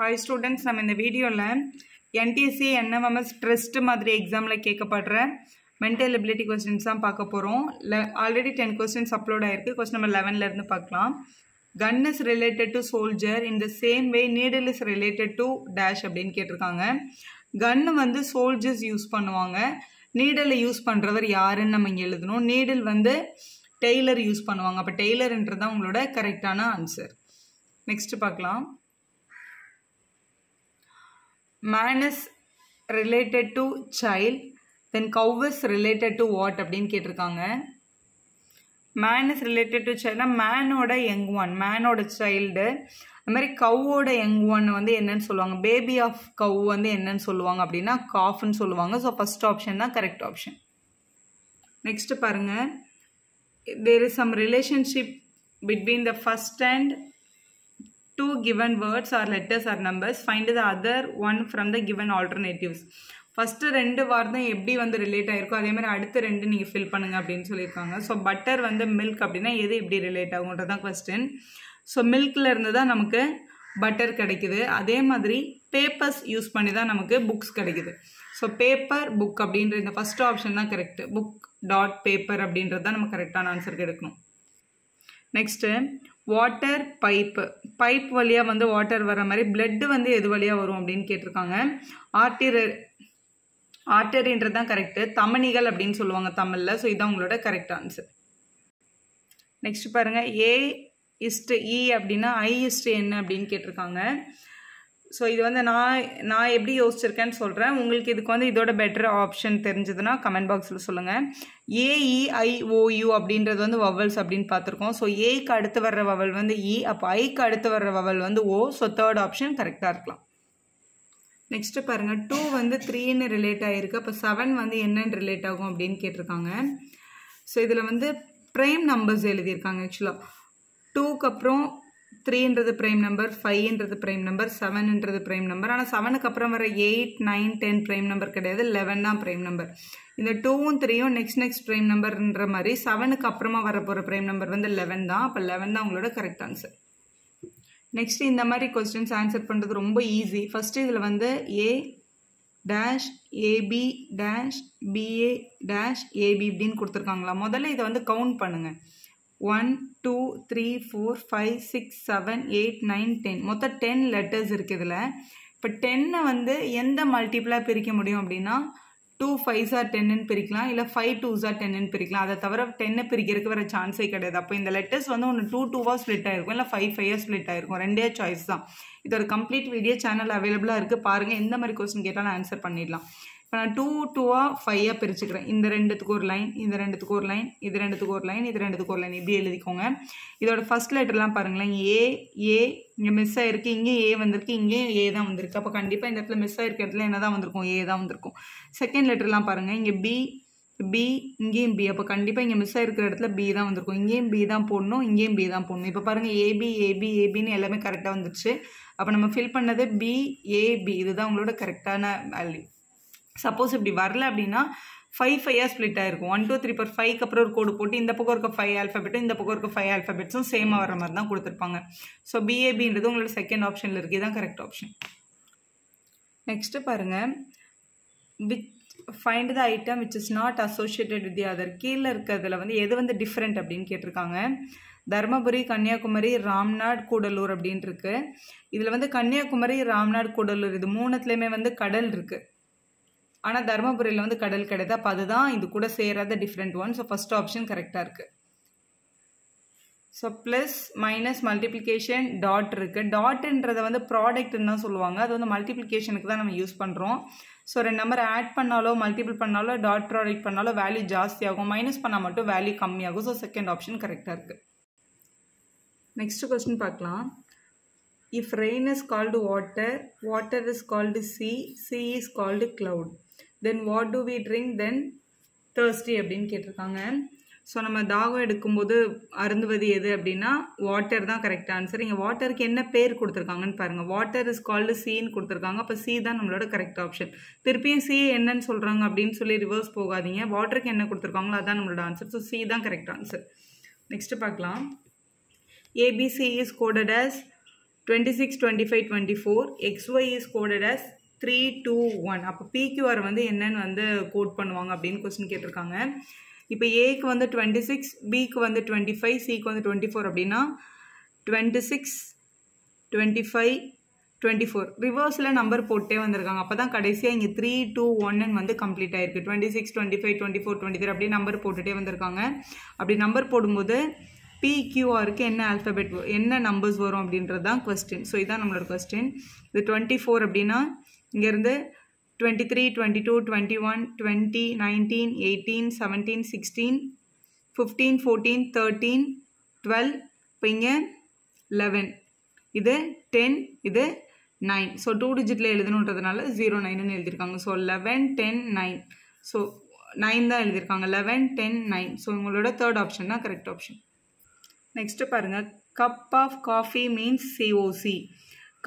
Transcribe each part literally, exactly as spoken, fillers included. Hi students, நம்ம இந்த வீடியோவில் என்டிஎஸ்சி என்எம்எம்எஸ் ட்ரெஸ்ட் மாதிரி எக்ஸாமில் கேட்கப்படுற மென்டல் எபிலிட்டி கொஸ்டின்ஸ் தான் பார்க்க போகிறோம். ஆல்ரெடி டென் கொஸ்டின்ஸ் அப்லோட் ஆகிருக்கு. கொஸ்டின் நம்பர் லெவன்லேருந்து பார்க்கலாம். Gun is related to soldier in the same way needle is related to dash அப்படின்னு கேட்டிருக்காங்க. கன்னு வந்து சோல்ஜர்ஸ் யூஸ் பண்ணுவாங்க, நீடலை யூஸ் பண்ணுறவர் யாருன்னு நம்ம இங்கே எழுதணும். நீடில் வந்து டெய்லர் யூஸ் பண்ணுவாங்க. அப்போ டெய்லர்ன்றது தான் உங்களோட கரெக்டான ஆன்சர். நெக்ஸ்ட் பார்க்கலாம். Man is related to child, then cow is related to what அப்படின்னு கேட்டிருக்காங்க. Man is related to child, மேனோட யங் ஒன், மேனோட சைல்டு. அது மாதிரி கவ்வோட யங் ஒன் வந்து என்னன்னு சொல்லுவாங்க? பேபி ஆஃப் கவ் வந்து என்னன்னு சொல்லுவாங்க அப்படின்னா காஃப்னு சொல்லுவாங்க. ஸோ ஃபர்ஸ்ட் ஆப்ஷன் தான் கரெக்ட் ஆப்ஷன். நெக்ஸ்ட் பாருங்க, there is some relationship between the first and two given words or letters or numbers. Find the other one from the given alternatives. First ரெண்டு வார்த்தை எப்படி வந்து ரிலேட் ஆகிருக்கோ அதே மாதிரி அடுத்த ரெண்டு நீங்கள் ஃபில் பண்ணுங்க அப்படின்னு சொல்லியிருக்காங்க. ஸோ பட்டர் வந்து மில்க் அப்படின்னா எது எப்படி ரிலேட் ஆகுன்றது தான் கொஸ்டின். ஸோ மில்கில் இருந்து தான் நமக்கு பட்டர் கிடைக்குது. அதே மாதிரி பேப்பர்ஸ் யூஸ் பண்ணி தான் நமக்கு புக்ஸ் கிடைக்குது. ஸோ பேப்பர் புக் அப்படின்ற இந்த ஃபஸ்ட் ஆப்ஷன் தான் கரெக்ட். புக் டாட் பேப்பர் அப்படின்றது தான் நம்ம கரெக்டான ஆன்சருக்கு எடுக்கணும். நெக்ஸ்ட்டு வாட்டர் பைப்பு, பைப் வழியாக வந்து வாட்டர் வர மாதிரி பிளட்டு வந்து எது வழியாக வரும் அப்படின்னு கேட்டிருக்காங்க. ஆர்டரி, ஆர்டரின்றது தான் கரெக்டு. தமணிகள் அப்படின்னு சொல்லுவாங்க தமிழில். ஸோ இதுதான் உங்களோட கரெக்ட் ஆன்சர். நெக்ஸ்ட் பாருங்கள், ஏ இஸ்ட் இ அப்படின்னா ஐ இஸ்ட் என்ன அப்படின்னு கேட்டிருக்காங்க. ஸோ இது வந்து நான் நான் எப்படி யோசிச்சிருக்கேன்னு சொல்கிறேன். உங்களுக்கு இதுக்கு வந்து இதோட பெட்டர் ஆப்ஷன் தெரிஞ்சதுன்னா கமெண்ட் பாக்ஸில் சொல்லுங்கள். ஏஇஐஓயு அப்படின்றது வந்து வவல்ஸ் அப்படின்னு பார்த்துருக்கோம். ஸோ ஏக்கு அடுத்து வர்ற வவல் வந்து இ, அப்போ ஐக்கு அடுத்து வர்ற வவல் வந்து ஓ. ஸோ தேர்ட் ஆப்ஷன் கரெக்டாக இருக்கலாம். நெக்ஸ்ட்டு பாருங்கள், டூ வந்து த்ரீன்னு ரிலேட் ஆகிருக்கு. அப்போ செவன் வந்து என்னென்னு ரிலேட் ஆகும் அப்படின்னு கேட்டிருக்காங்க. ஸோ இதில் வந்து ப்ரைம் நம்பர்ஸ் எழுதியிருக்காங்க. ஆக்சுவலாக டூக்கு அப்புறம் த்ரீன்றது ப்ரைம் நம்பர், ஃபைவ்ன்றது ப்ரைம் நம்பர், செவன்ன்றது ப்ரைம் நம்பர். ஆனால் செவனுக்கு அப்புறம் வர eight, nine, ten prime number கிடையாது. லெவன் தான் ப்ரைம் நம்பர். இந்த டூவும் த்ரீயும் நெக்ஸ்ட் நெக்ஸ்ட் ப்ரைம் நம்பர்ன்ற மாதிரி செவனுக்கு அப்புறமா வர போகிற ப்ரைம் நம்பர் வந்து லெவன் தான். அப்போ லெவன் தான் உங்களோட கரெக்ட் ஆன்சர். நெக்ஸ்ட் இந்த மாதிரி கொஸ்டின்ஸ் ஆன்சர் பண்ணுறது ரொம்ப ஈஸி. ஃபஸ்ட்டு இதில் வந்து A dash A B dash B A dash A B இப்படின்னு கொடுத்துருக்காங்களா. முதல்ல இதை வந்து கவுண்ட் பண்ணுங்கள். One two three four five six seven eight nine ten, மொத்தம் டென் லெட்டர்ஸ் இருக்குது இதில். இப்போ டென்னை வந்து எந்த மல்டிப்ளாக பிரிக்க முடியும் அப்படின்னா டூ ஃபைவ் ஆர் டென்னு பிரிக்கலாம், இல்லை ஃபைவ் டூ சார் டென்னு பிரிக்கலாம். அதை தவிர டென்னை பிரிக்கிறதுக்கு வேறு சான்ஸே கிடையாது. அப்போ இந்த லெட்டர்ஸ் வந்து ஒன்று டூ டூவாக ஸ்ப்ளிட் ஆகிருக்கும், இல்லை ஃபைவ் ஃபைவாக ஸ்ப்ளிட் ஆகிருக்கும். ரெண்டே சாய்ஸ் தான். இது ஒரு கம்ப்ளீட் வீடியோ சேனல் அவைலபிளாக இருக்குது, பாருங்கள். எந்த மாதிரி கொஸ்டின் கேட்டாலும் ஆன்சர் பண்ணிடலாம். இப்போ நான் டூ டூவாக ஃபைவாக பிரிச்சுக்கிறேன். இந்த ரெண்டுத்துக்கு ஒரு லைன், இந்த ரெண்டுத்துக்கு ஒரு லைன், இது ரெண்டுத்துக்கு ஒரு லைன், இது ரெண்டுத்துக்கு ஒரு லைன் இப்படி எழுதிக்கோங்க. இதோட ஃபஸ்ட் லெட்டர்லாம் பாருங்களேன். ஏ ஏ இங்கே மிஸ் ஆகிருக்கு, இங்கேயும் ஏ வந்திருக்கு, இங்கேயும் ஏ தான் வந்திருக்கு. அப்போ கண்டிப்பாக இந்த இடத்துல மிஸ் ஆகிருக்க இடத்துல என்ன தான் வந்திருக்கும்? ஏ தான் வந்திருக்கும். செகண்ட் லெட்டர்லாம் பாருங்கள். இங்கே பி பி, இங்கேயும் பி. அப்போ கண்டிப்பாக இங்கே மிஸ் ஆகிருக்கிற இடத்துல பி தான் வந்திருக்கும். இங்கேயும் பி தான் போடணும், இங்கேயும் பி தான் போடணும். இப்போ பாருங்கள், ஏபி ஏபி ஏபின்னு எல்லாமே கரெக்டாக வந்துடுச்சு. அப்போ நம்ம ஃபில் பண்ணது பி ஏபி, இதுதான் உங்களோட கரெக்டான வேல்யூ. சப்போஸ் இப்படி வரல அப்படின்னா ஃபைவ் ஃபைவாக ஸ்ப்ளிட் ஆகிருக்கும். ஒன் டூ த்ரீ ஃபோர் ஃபைவ்க்கு அப்புறம் ஒரு கோடு போட்டு இந்த பக்கம் இருக்க ஃபைவ் ஆல்ஃபபெட்டும் இந்த பக்கம் இருக்க ஃபைவ் ஆல்ஃபபெட்ஸும் சேமாக வர மாதிரி தான் கொடுத்துருப்பாங்க. ஸோ பிஏபின்றது உங்களோட செகண்ட் ஆப்ஷனில் இருக்குது, இதுதான் கரெக்ட் ஆப்ஷன். நெக்ஸ்ட்டு பாருங்கள், which find the item which is not associated with the other. கீழே இருக்கிறதுல வந்து எது வந்து டிஃப்ரெண்ட் அப்படின்னு கேட்டிருக்காங்க. தர்மபுரி, கன்னியாகுமரி, ராம்நாட், கூடலூர் அப்படின்ட்டுருக்கு. இதில் வந்து கன்னியாகுமரி, ராம்நாட், கூடலூர் இது மூணுத்துலேயுமே வந்து கடல் இருக்குது. ஆனால் தர்மபுரியில் வந்து கடல் கிடையாது. அப்போ அதுதான் இது கூட சேராத different one. So first option கரெக்டாக இருக்குது. So plus minus multiplication dot இருக்குது. டாட்டுன்றதை வந்து ப்ராடக்ட்ன்னு தான் சொல்லுவாங்க. அது வந்து மல்டிப்ளிகேஷனுக்கு தான் நம்ம யூஸ் பண்ணுறோம். ஸோ ரெண்டு நம்பர் ஆட் பண்ணாலோ மல்டிபிள் பண்ணாலோ டாட் ப்ராடக்ட் பண்ணாலோ வேல்யூ ஜாஸ்தியாகும், மைனஸ் பண்ணால் மட்டும் வேல்யூ கம்மியாகும். ஸோ செகண்ட் ஆப்ஷன் கரெக்டாக இருக்குது. நெக்ஸ்ட் கொஸ்டின் பார்க்கலாம். If rain is called water, water is called sea, sea is called cloud, then what do we drink then thirsty அப்படின்னு கேட்டிருக்காங்க. ஸோ நம்ம தாகம் எடுக்கும்போது அருந்துவது எது அப்படின்னா வாட்டர் தான் கரெக்ட் ஆன்சர். இங்கே வாட்டருக்கு என்ன பேர் கொடுத்துருக்காங்கன்னு பாருங்கள். வாட்டர் இஸ் கால்டு சீன்னு கொடுத்துருக்காங்க. அப்போ சீ தான் நம்மளோட கரெக்ட் ஆப்ஷன். திருப்பியும் சீ என்னன்னு சொல்கிறாங்க அப்படின்னு சொல்லி ரிவர்ஸ் போகாதீங்க. வாட்டருக்கு என்ன கொடுத்துருக்காங்களோ அதான் நம்மளோட ஆன்சர். ஸோ சீ தான் கரெக்ட் ஆன்சர். நெக்ஸ்ட்டு பார்க்கலாம். A B C is coded as twenty-six, twenty-five, twenty-four. X Y is coded as three, two, one. அப்போ P Q R வந்து என்னன்னு வந்து கோட் பண்ணுவாங்க அப்படின்னு கொஸ்டின் கேட்டிருக்காங்க. இப்போ Aக்கு வந்து twenty-six, Bக்கு வந்து twenty-five, Cக்கு வந்து twenty-four அப்படின்னா twenty-six, twenty-five, twenty-four. ரிவர்ஸில் நம்பர் போட்டே வந்திருக்காங்க. அப்போ தான் கடைசியாக இங்கே த்ரீ டூ ஒன்னு வந்து கம்ப்ளீட் ஆகிருக்கு. Twenty six twenty five twenty four twenty three அப்படியே நம்பர் போட்டுகிட்டே வந்திருக்காங்க. அப்படி நம்பர் போடும்போது பிக்யூஆருக்கு என்ன ஆல்ஃபபெட் என்ன நம்பர்ஸ் வரும் அப்படின்றது தான் கொஸ்டின். ஸோ இதுதான் நம்மளோட கொஸ்டின். இது டுவெண்ட்டி ஃபோர் அப்படின்னா இங்கேருந்து twenty three twenty two twenty one twenty nineteen eighteen seventeen sixteen fifteen fourteen thirteen twelve இப்போ இங்கே லெவன் இது டென் இது நைன். ஸோ டூ டிஜிட்டில் எழுதணுன்றதுனால ஜீரோ நைனுன்னு எழுதியிருக்காங்க. So eleven ten nine. So nine தான் எழுதியிருக்காங்க. Eleven ten nine. ஸோ உங்களோட தேர்ட் ஆப்ஷன் தான் கரெக்ட் ஆப்ஷன். நெக்ஸ்ட்டு பாருங்கள். Cup of coffee means COC.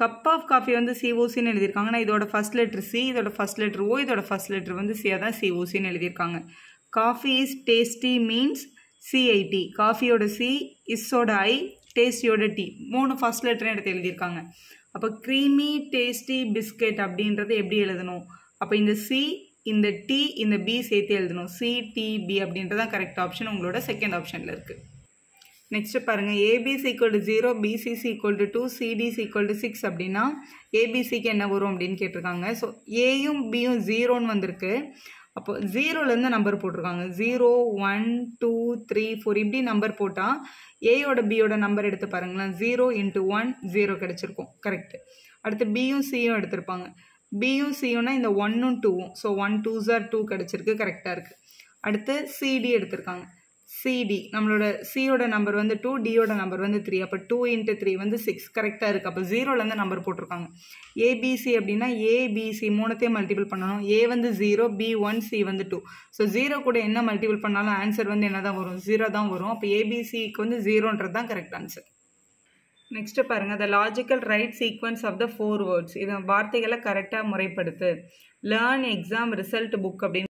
Cup of coffee வந்து சிஓசின்னு எழுதியிருக்காங்க. நான் இதோட ஃபஸ்ட் லெட்ரு சி, இதோட ஃபஸ்ட் லெட்ரு ஓ, இதோட ஃபஸ்ட் லெட்ரு வந்து சியாக தான் சிஓசின்னு எழுதியிருக்காங்க. Coffee is tasty means CID. காஃபியோட சி, இஸ்ஸோட ஐ, டேஸ்டியோட டீ. மூணு ஃபஸ்ட் லெட்டர் எடுத்து எழுதியிருக்காங்க. அப்போ க்ரீமி டேஸ்டி பிஸ்கெட் அப்படின்றது எப்படி எழுதணும்? அப்போ இந்த சி இந்த டீ இந்த பி சேர்த்து எழுதணும். சி டி பி அப்படின்றதான் கரெக்ட் ஆப்ஷன். உங்களோட செகண்ட் ஆப்ஷனில் இருக்குது. நெக்ஸ்ட் பாருங்கள். A B C equal to zero, B C C equal to two, C D C equal to six அப்படின்னா ஏபிசிக்கு என்ன வரும் அப்படின்னு கேட்டிருக்காங்க. ஸோ ஏயும் பியும் ஜீரோன்னு வந்திருக்கு. அப்போ ஜீரோலேருந்து நம்பர் போட்டிருக்காங்க. Zero one two three four இப்படி நம்பர் போட்டால் ஏயோட பியோட நம்பர் எடுத்து பாருங்களேன். ஜீரோ இன்ட்டு ஒன் ஜீரோ கிடச்சிருக்கும். கரெக்டு. அடுத்து பியும் சியும் எடுத்திருப்பாங்க. பியும் சியும்னா இந்த ஒன்னும் டூவும். ஸோ ஒன் டூ ஜார் டூ கிடச்சிருக்கு. கரெக்டாக இருக்குது. அடுத்து சிடி எடுத்திருக்காங்க. சிடி நம்மளோட சியோட நம்பர் வந்து டூ, டியோட நம்பர் வந்து த்ரீ. அப்போ டூ இன்ட்டு த்ரீ வந்து சிக்ஸ். கரெக்டாக இருக்குது. அப்போ ஜீரோலேருந்து நம்பர் போட்டிருக்காங்க. ஏபிசி அப்படின்னா ஏபிசி மூணுத்தையும் மல்டிபிள் பண்ணணும். ஏ வந்து ஜீரோ, பி ஒன், சி வந்து டூ. ஸோ ஜீரோ கூட என்ன மல்டிபிள் பண்ணாலும் ஆன்சர் வந்து என்ன தான் வரும்? ஜீரோ தான் வரும். அப்போ ஏபிசிக்கு வந்து ஜீரோன்றது தான் கரெக்ட் ஆன்சர். நெக்ஸ்ட்டு பாருங்கள். The logical right sequence of the four words. இதை வார்த்தைகளை கரெக்டாக முறைப்படுத்து. லேர்ன் எக்ஸாம் ரிசல்ட் புக் அப்படின்னு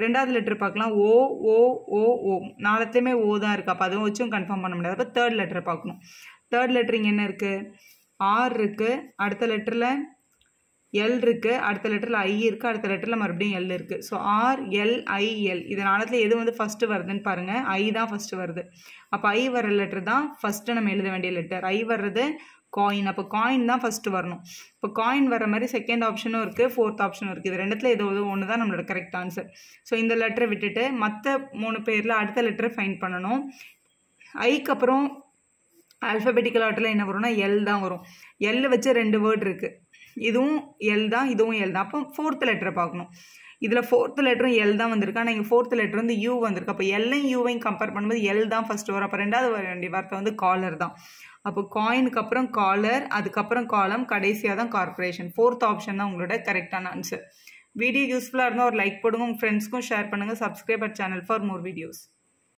ரெண்டாவது லெட்ரு பார்க்கலாம். ஓ ஓ ஓ ஓ நாலத்துலேயுமே ஓ தான் இருக்குது. அப்போ அதுவும் வச்சும் கன்ஃபார்ம் பண்ண முடியாது. அப்போ தேர்ட் லெட்டரை பார்க்கணும். தேர்ட் லெட்ரு இங்கே என்ன இருக்குது? ஆர் இருக்குது. அடுத்த லெட்டரில் எல் இருக்குது. அடுத்த லெட்டரில் ஐ இருக்குது. அடுத்த லெட்டரில் மறுபடியும் எல் இருக்குது. So R L I L இது நாலத்தில் எது வந்து ஃபஸ்ட்டு வருதுன்னு பாருங்கள். ஐ தான் ஃபஸ்ட்டு வருது. அப்போ ஐ வர்ற லெட்டர் தான் ஃபஸ்ட்டு நம்ம எழுத வேண்டிய லெட்டர். ஐ வர்றது காயின். அப்போ காயின் தான் ஃபஸ்ட்டு வரணும். இப்போ காயின் வர மாதிரி செகண்ட் ஆப்ஷனும் இருக்குது, ஃபோர்த் ஆப்ஷனும் இருக்குது. இது ரெண்டுத்தில் ஏதோ ஒன்று தான் நம்மளோட கரெக்ட் ஆன்சர். ஸோ இந்த லெட்டரை விட்டுட்டு மற்ற மூணு பேரில் அடுத்த லெட்டரை ஃபைண்ட் பண்ணணும். ஐக்கு அப்புறம் ஆல்ஃபபெட்டிக்கல் ஆர்டரில் என்ன வரும்னா எல் தான் வரும். எல் வச்சு ரெண்டு வேர்டு இருக்குது. இதுவும் எல் தான், இதுவும் எல் தான். அப்போ ஃபோர்த்து லெட்டரை பார்க்கணும். இதில் ஃபோர்த்து லெட்டரும் எல் தான் வந்திருக்கு. ஆனால் இங்கே ஃபோர்த்து லெட்டர் வந்து யூ வந்திருக்கு. அப்போ எல்லையும் யூவையும் கம்பேர் பண்ணும்போது எல் தான் ஃபஸ்ட்டு வரும். அப்போ ரெண்டாவது வர வேண்டிய வார்த்தை வந்து காலர் தான். அப்போ காயினுக்கு அப்புறம் காலர், அதுக்கப்புறம் காலம், கடைசியாக தான் கார்பரேஷன். ஃபோர்த் ஆப்ஷன் தான் உங்களோட கரெக்டான ஆன்சர். வீடியோ யூஸ்ஃபுல்லாக இருந்தால் ஒரு லைக் போடுங்க. உங்கள் ஃப்ரெண்ட்ஸ்க்கும் ஷேர் பண்ணுங்கள். Subscribe at channel for more videos.